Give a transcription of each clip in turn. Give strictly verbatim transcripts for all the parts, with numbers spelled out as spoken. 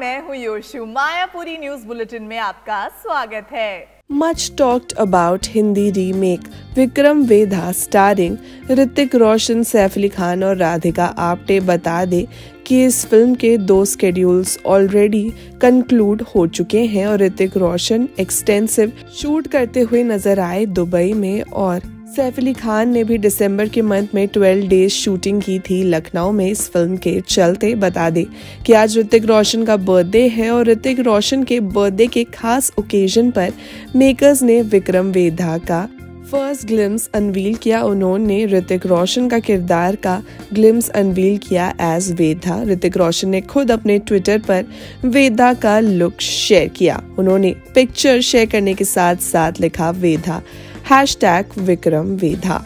मैं हूँ योशु। Mayapuri news bulletin में आपका स्वागत है। Much talked about Hindi remake Vikram Vedha starring Hrithik Roshan, Saif Ali Khan और राधिका आप्टे बता दे कि इस फिल्म के दो स्केड्यूल्स ऑलरेडी कंक्लूड हो चुके हैं और ऋतिक रोशन एक्सटेंसिव शूट करते हुए नजर आए दुबई में और सैफ अली खान ने भी दिसंबर के मंथ में ट्वेल्व डेज शूटिंग की थी लखनऊ में इस फिल्म के चलते। बता दें कि आज ऋतिक रोशन का बर्थडे है और ऋतिक रोशन के बर्थडे के खास ओकेजन पर मेकर्स ने विक्रम वेधा का फर्स्ट ग्लिम्स अनवील किया। उन्होंने ऋतिक रोशन का किरदार का ग्लिम्स अनवील किया एज वेधा। ऋतिक रोशन ने खुद अपने ट्विटर पर वेधा का लुक शेयर किया। उन्होंने पिक्चर शेयर करने के साथ साथ लिखा Vedha hashtag Vikram Vedha.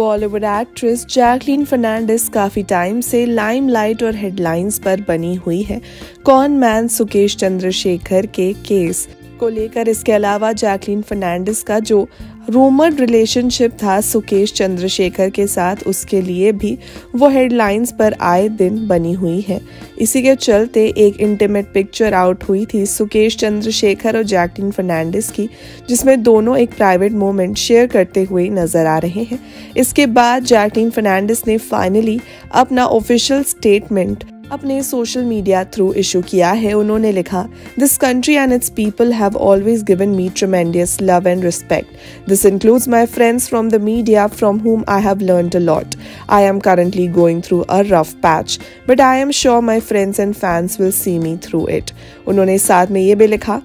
Bollywood actress Jacqueline Fernandez काफी टाइम से लाइमलाइट और हेडलाइंस पर बनी हुई है। कॉन मैन सुकेश चंद्रशेखर के केस को लेकर, इसके अलावा जैकलीन फर्नांडिस का जो रूमर्ड रिलेशनशिप था सुकेश चंद्रशेखर के साथ, उसके लिए भी वो हेडलाइंस पर आए दिन बनी हुई है। इसी के चलते एक इंटीमेट पिक्चर आउट हुई थी सुकेश चंद्रशेखर और जैकलीन फर्नांडिस की, जिसमें दोनों एक प्राइवेट मोमेंट शेयर करते हुए नजर आ रहे हैं। इसके बाद जैकलीन फर्नांडिस ने फाइनली अपना ऑफिशियल स्टेटमेंट अपने सोशल मीडिया थ्रू इशू किया है। उन्होंने लिखा, this country and its people have always given me tremendous love and respect. This includes my friends from the media from whom I have learned a lot. I am currently going through a rough patch but I am sure my friends and fans will see me through it. उन्होंने साथ में ये भी लिखा,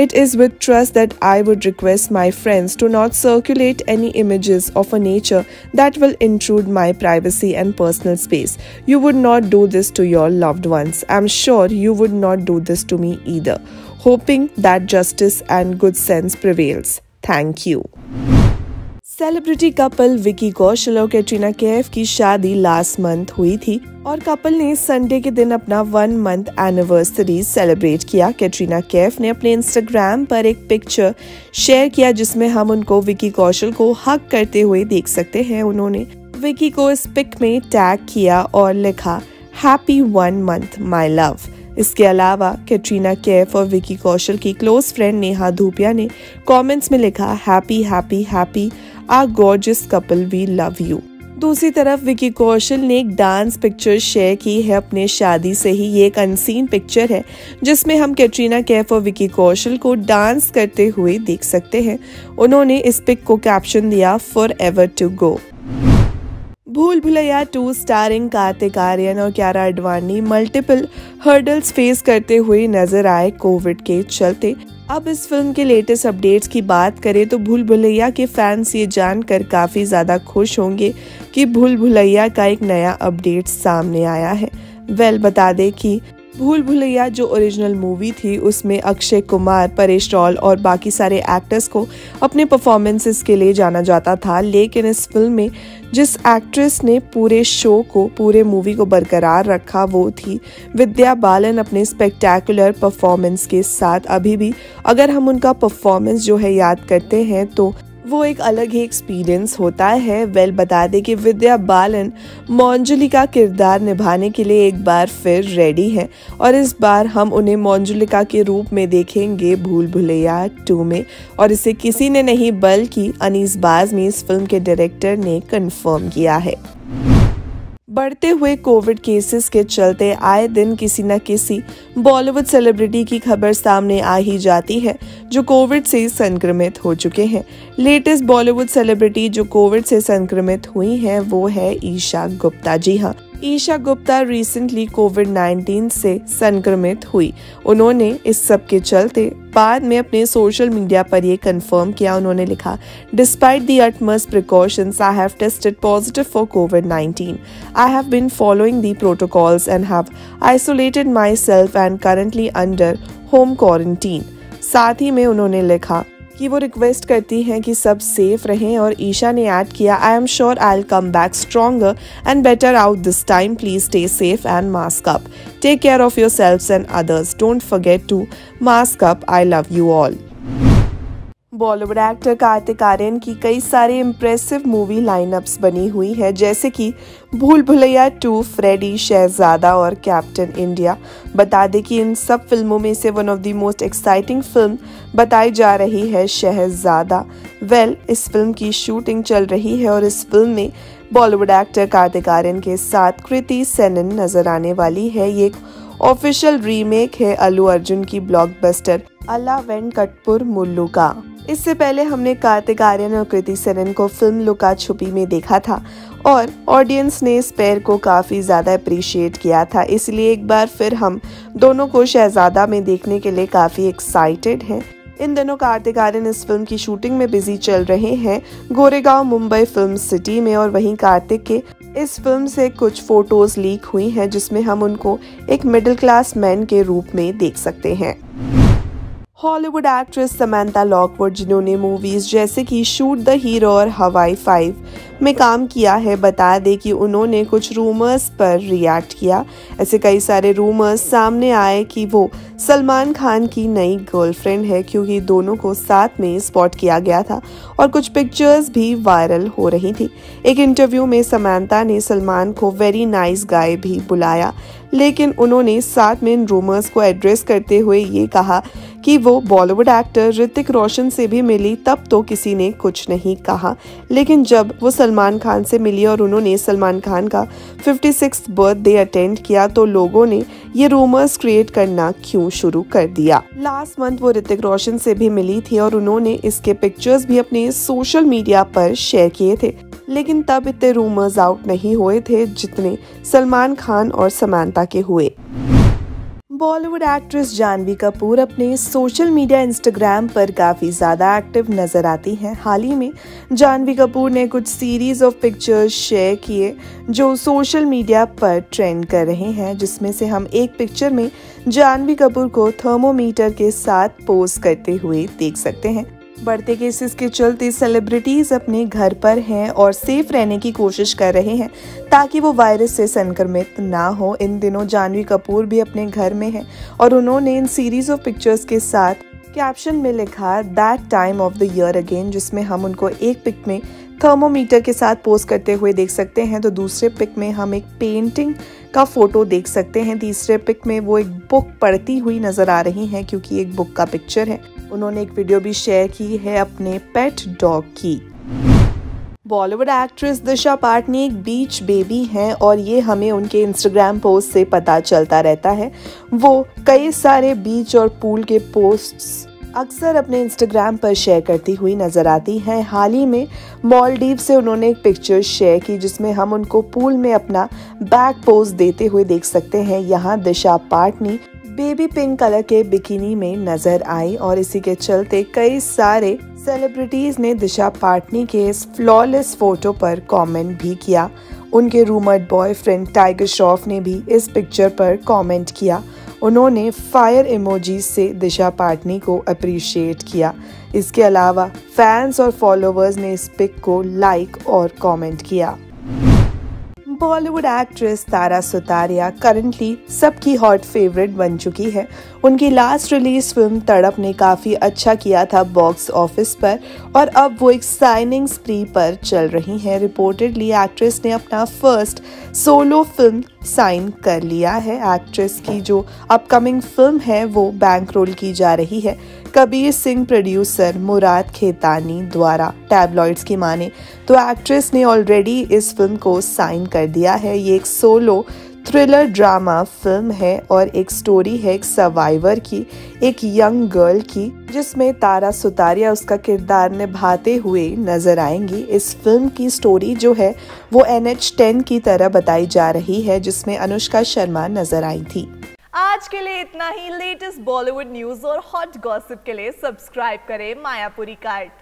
it is with trust that I would request my friends to not circulate any images of a nature that will intrude my privacy and personal space. You would not do this to your loved ones. I'm sure you would not do this to me either. Hoping that justice and good sense prevails. Thank you. Celebrity couple Vicky Kaushal और कैटरीना कैफ की शादी last month हुई थी और couple ने Sunday के दिन अपना वन मंथ एनिवर्सरी सेलिब्रेट किया। कैटरीना कैफ ने अपने इंस्टाग्राम पर एक पिक्चर शेयर किया जिसमें हम उनको विकी कौशल को हग करते हुए देख सकते हैं। उन्होंने विकी को इस पिक में टैग किया और लिखा, happy one month my love. इसके अलावा कैटरीना कैफ और विकी कौशल की क्लोज फ्रेंड नेहा धूपिया ने कमेंट्स में लिखा, happy happy happy are gorgeous couple we love you. दूसरी तरफ विकी कौशल ने एक डांस पिक्चर शेयर की है अपने शादी से ही। ये एक अनसीन पिक्चर है जिसमें हम कैटरीना कैफ और विकी कौशल को डांस करते हुए देख सकते हैं। उन्होंने इस पिक को कैप्शन दिया, for ever to go. Bhool Bhulaiyaa two starring Kartik Aaryan और Kiara Advani multiple hurdles face करते हुए नजर आए कोविड के चलते। अब इस फिल्म के लेटेस्ट अपडेट्स की बात करें तो भूल भुलैया के फैंस ये जानकर काफ़ी ज़्यादा खुश होंगे कि भूल भुलैया का एक नया अपडेट सामने आया है। वेल बता दें कि भूल भुलैया जो ओरिजिनल मूवी थी उसमें अक्षय कुमार, परेश रावल और बाकी सारे एक्टर्स को अपने परफॉर्मेंसेस के लिए जाना जाता था, लेकिन इस फिल्म में जिस एक्ट्रेस ने पूरे शो को, पूरे मूवी को बरकरार रखा वो थी विद्या बालन अपने स्पेक्टैकुलर परफॉर्मेंस के साथ। अभी भी अगर हम उनका परफॉर्मेंस जो है याद करते हैं तो वो एक अलग ही एक्सपीरियंस होता है। वेल बता दें कि विद्या बालन मंजुलिका किरदार निभाने के लिए एक बार फिर रेडी हैं और इस बार हम उन्हें मंजुलिका के रूप में देखेंगे भूल भुलैया टू में, और इसे किसी ने नहीं बल्कि अनीस बाज़मी इस फिल्म के डायरेक्टर ने कंफर्म किया है। बढ़ते हुए कोविड केसेस के चलते आए दिन किसी न किसी बॉलीवुड सेलिब्रिटी की खबर सामने आ ही जाती है जो कोविड से संक्रमित हो चुके हैं। लेटेस्ट बॉलीवुड सेलिब्रिटी जो कोविड से संक्रमित हुई हैं वो है ईशा गुप्ता। जी हाँ, Esha Gupta recently COVID nineteen से संक्रमित हुई। उन्होंने इस सब के चलते बाद में अपने सोशल मीडिया पर ये कंफर्म किया। उन्होंने लिखा, despite the utmost precautions I have tested positive for COVID nineteen. I have been following the protocols and have isolated my self and currently under home quarantine. साथ ही में उन्होंने लिखा कि वो रिक्वेस्ट करती हैं कि सब सेफ रहें और ईशा ने ऐड किया, I am sure I will come back stronger and better out this time. Please stay safe and mask up. Take care of yourselves and others. Don't forget to mask up. I love you all. Bollywood actor Kartik Aaryan की कई सारे impressive movie line-ups बनी हुई है, जैसे कि भूल Bhulaiyaa to, Freddy, शहजादा और कैप्टन इंडिया। बता दें कि इन सब फिल्मों में से one of the most exciting film बताई जा रही है शहजादा। वेल well, इस फिल्म की शूटिंग चल रही है और इस फिल्म में बॉलीवुड एक्टर कार्तिक आर्यन के साथ कृति सेनन नजर आने वाली है। ये एक ऑफिशियल रीमेक है अल्लू अर्जुन की ब्लॉकबस्टर अला वेंकटपुर मुल्लू का। इससे पहले हमने कार्तिक आर्यन और कृति सेनन को फिल्म लुका छुपी में देखा था और ऑडियंस ने इस पेयर को काफ़ी ज़्यादा अप्रिशिएट किया था, इसलिए एक बार फिर हम दोनों को शहजादा में देखने के लिए काफ़ी एक्साइटेड हैं। इन दिनों कार्तिक आर्यन इस फिल्म की शूटिंग में बिजी चल रहे हैं गोरेगांव मुंबई फिल्म सिटी में, और वहीं कार्तिक के इस फिल्म से कुछ फोटोज लीक हुई हैं जिसमें हम उनको एक मिडिल क्लास मैन के रूप में देख सकते हैं। हॉलीवुड एक्ट्रेस समंथा लॉकवुड, जिन्होंने मूवीज जैसे कि शूट द हीरो और हवाई फाइव में काम किया है, बता दें कि उन्होंने कुछ रूमर्स पर रिएक्ट किया। ऐसे कई सारे रूमर्स सामने आए कि वो सलमान खान की नई गर्लफ्रेंड है, क्योंकि दोनों को साथ में स्पॉट किया गया था और कुछ पिक्चर्स भी वायरल हो रही थी। एक इंटरव्यू में समंथा ने सलमान को वेरी नाइस गाय भी बुलाया, लेकिन उन्होंने साथ में इन रूमर्स को एड्रेस करते हुए ये कहा कि वो बॉलीवुड एक्टर ऋतिक रोशन से भी मिली, तब तो किसी ने कुछ नहीं कहा, लेकिन जब वो सलमान खान से मिली और उन्होंने सलमान खान का फिफ्टी सिक्स्थ बर्थडे अटेंड किया तो लोगों ने ये रूमर्स क्रिएट करना क्यों शुरू कर दिया। लास्ट मंथ वो ऋतिक रोशन से भी मिली थी और उन्होंने इसके पिक्चर्स भी अपने सोशल मीडिया पर शेयर किए थे, लेकिन तब इतने रूमर्स आउट नहीं हुए थे जितने सलमान खान और समंथा के हुए। बॉलीवुड एक्ट्रेस जानवी कपूर अपने सोशल मीडिया इंस्टाग्राम पर काफ़ी ज़्यादा एक्टिव नज़र आती हैं। हाल ही में जानवी कपूर ने कुछ सीरीज़ ऑफ पिक्चर्स शेयर किए जो सोशल मीडिया पर ट्रेंड कर रहे हैं, जिसमें से हम एक पिक्चर में जानवी कपूर को थर्मोमीटर के साथ पोज करते हुए देख सकते हैं। बढ़ते केसेस के चलते सेलिब्रिटीज़ अपने घर पर हैं और सेफ रहने की कोशिश कर रहे हैं ताकि वो वायरस से संक्रमित ना हो। इन दिनों जानवी कपूर भी अपने घर में हैं और उन्होंने इन सीरीज़ ऑफ पिक्चर्स के साथ कैप्शन में लिखा that time of the year again, जिसमें हम उनको एक पिक में थर्मोमीटर के साथ पोस्ट करते हुए देख सकते हैं, तो दूसरे पिक में हम एक पेंटिंग का फोटो देख सकते हैं, तीसरे पिक में वो एक बुक पढ़ती हुई नज़र आ रही हैं क्योंकि एक बुक का पिक्चर है। उन्होंने एक वीडियो भी शेयर की है अपने पेट डॉग की। बॉलीवुड एक्ट्रेस दिशा पाटनी एक बीच बेबी हैं और ये हमें उनके इंस्टाग्राम पोस्ट से पता चलता रहता है। वो कई सारे बीच और पूल के पोस्ट्स अक्सर अपने इंस्टाग्राम पर शेयर करती हुई नज़र आती हैं। हाल ही में मालदीव से उन्होंने एक पिक्चर शेयर की जिसमें हम उनको पूल में अपना बैक पोज देते हुए देख सकते हैं। यहाँ Disha Patani baby pink colour के बिकिनी में नजर आई और इसी के चलते कई सारे सेलिब्रिटीज ने दिशा पाटनी के इस फ्लॉलेस फोटो पर कमेंट भी किया। उनके रूमर्ड बॉयफ्रेंड टाइगर श्रॉफ ने भी इस पिक्चर पर कमेंट किया। उन्होंने फायर इमोजी से दिशा पाटनी को अप्रिशिएट किया। इसके अलावा फैंस और फॉलोअर्स ने इस पिक को लाइक और कमेंट किया। बॉलीवुड एक्ट्रेस तारा सुतारिया करंटली सबकी हॉट फेवरेट बन चुकी है। उनकी लास्ट रिलीज फिल्म तड़प ने काफ़ी अच्छा किया था बॉक्स ऑफिस पर और अब वो एक साइनिंग स्प्री पर चल रही हैं। रिपोर्टेडली एक्ट्रेस ने अपना फर्स्ट सोलो फिल्म साइन कर लिया है। एक्ट्रेस की जो अपकमिंग फिल्म है वो बैंक रोल की जा रही है कबीर सिंह प्रोड्यूसर मुराद खेतानी द्वारा, टैबलॉइड्स की माने तो। एक्ट्रेस ने ऑलरेडी इस फिल्म को साइन कर दिया है। ये एक सोलो थ्रिलर ड्रामा फिल्म है और एक स्टोरी है एक सर्वाइवर की, एक यंग गर्ल की, जिसमें तारा सुतारिया उसका किरदार निभाते हुए नजर आएंगी। इस फिल्म की स्टोरी जो है वो एन एच टेन की तरह बताई जा रही है जिसमें अनुष्का शर्मा नजर आई थी। आज के लिए इतना ही। लेटेस्ट बॉलीवुड न्यूज और हॉट गॉसिप के लिए सब्सक्राइब करें मायापुरी कार्ट।